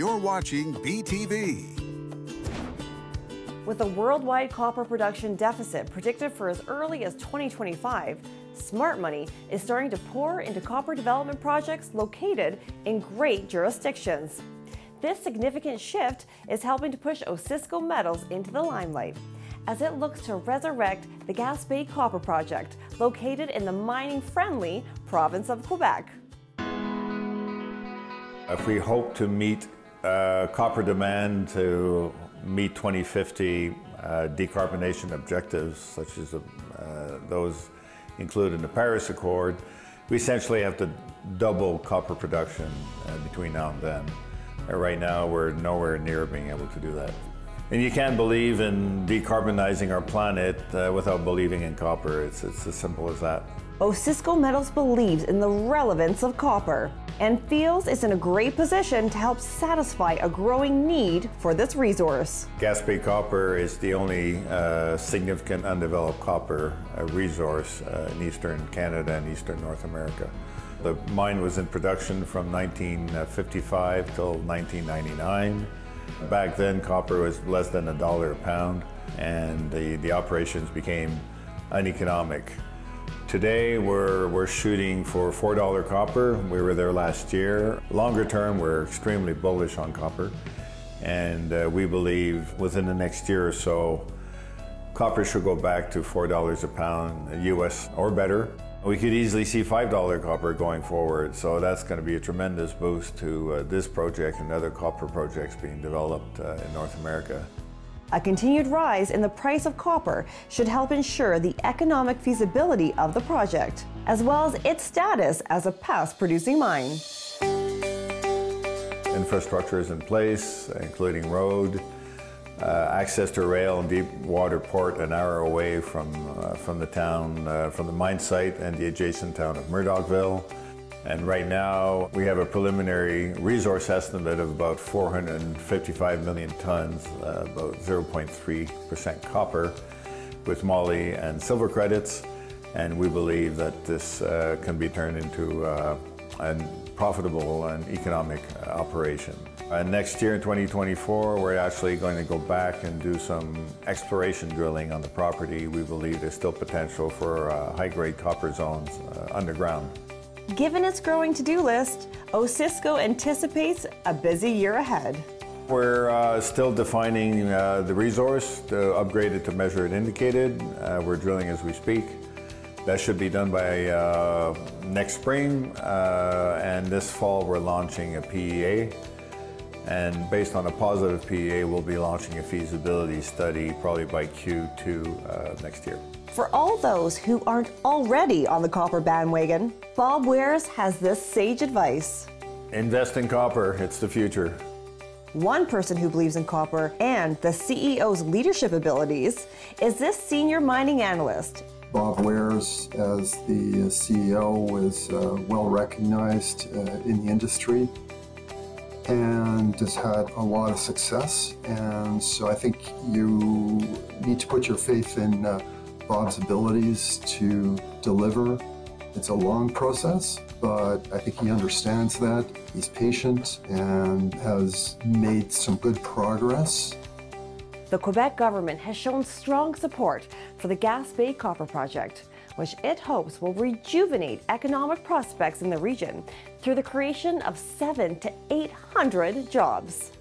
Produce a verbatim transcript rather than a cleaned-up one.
You're watching B T V. With a worldwide copper production deficit predicted for as early as twenty twenty-five, smart money is starting to pour into copper development projects located in great jurisdictions. This significant shift is helping to push Osisko Metals into the limelight as it looks to resurrect the Gaspé Copper Project, located in the mining-friendly province of Quebec. If we hope to meet uh, copper demand to meet twenty fifty uh, decarbonation objectives, such as uh, those included in the Paris Accord, we essentially have to double copper production uh, between now and then. Uh, right now, we're nowhere near being able to do that. And you can't believe in decarbonizing our planet uh, without believing in copper. It's, it's as simple as that. Osisko Metals believes in the relevance of copper and feels it's in a great position to help satisfy a growing need for this resource. Gaspé Copper is the only uh, significant undeveloped copper uh, resource uh, in eastern Canada and eastern North America. The mine was in production from nineteen fifty-five till nineteen ninety-nine. Back then, copper was less than a dollar a pound, and the, the operations became uneconomic. Today, we're, we're shooting for four dollars copper. We were there last year. Longer term, we're extremely bullish on copper, and uh, we believe within the next year or so, copper should go back to four dollars a pound, U S or better. We could easily see five dollars copper going forward, so that's going to be a tremendous boost to uh, this project and other copper projects being developed uh, in North America. A continued rise in the price of copper should help ensure the economic feasibility of the project, as well as its status as a past-producing mine. Infrastructure is in place, including road, Uh, access to rail and deep water port an hour away from, uh, from the town, uh, from the mine site and the adjacent town of Murdochville. And right now we have a preliminary resource estimate of about four hundred fifty-five million tons, uh, about zero point three percent copper with moly and silver credits. And we believe that this uh, can be turned into uh, a profitable and economic operation. Uh, next year in twenty twenty-four, we're actually going to go back and do some exploration drilling on the property. We believe there's still potential for uh, high-grade copper zones uh, underground. Given its growing to-do list, Osisko anticipates a busy year ahead. We're uh, still defining uh, the resource to upgrade it to measure and indicated. Uh, we're drilling as we speak. That should be done by uh, next spring, uh, and this fall we're launching a P E A. And based on a positive P E A, we'll be launching a feasibility study probably by Q two uh, next year. For all those who aren't already on the copper bandwagon, Bob Wares has this sage advice. Invest in copper, it's the future. One person who believes in copper and the C E O's leadership abilities is this senior mining analyst. Bob Wares, as the C E O, is uh, well recognized uh, in the industry and has had a lot of success, and so I think you need to put your faith in uh, Bob's abilities to deliver. It's a long process, but I think he understands that. He's patient and has made some good progress. The Quebec government has shown strong support for the Gaspé Copper Project, which it hopes will rejuvenate economic prospects in the region through the creation of seven to eight hundred jobs.